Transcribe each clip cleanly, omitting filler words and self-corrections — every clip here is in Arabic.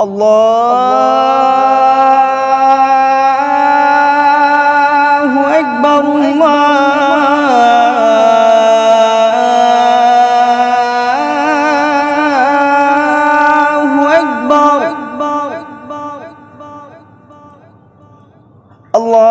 الله أكبر الله أكبر الله أكبر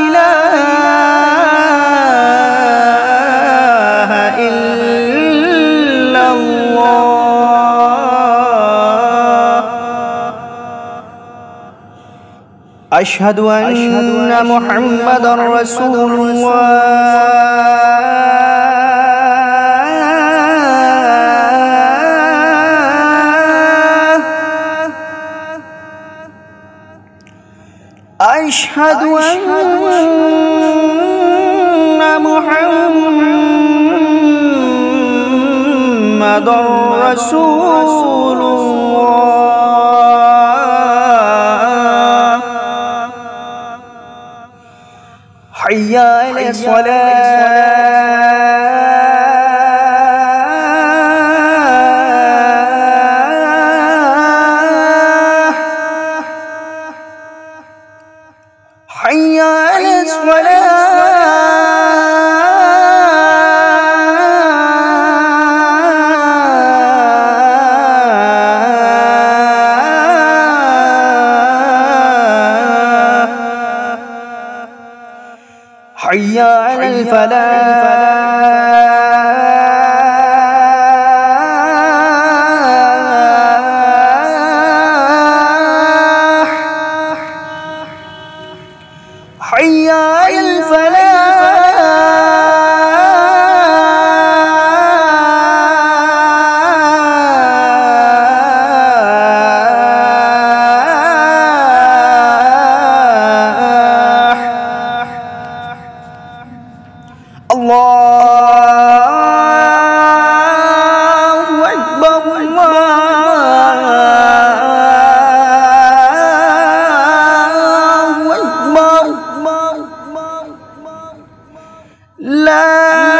إله إلا الله أشهد أن محمدًا رسول الله أشهد أن محمدًا رسول الله حي على الصلاة حي على حي على الفلاح حي على الله أكبر الله أكبر لا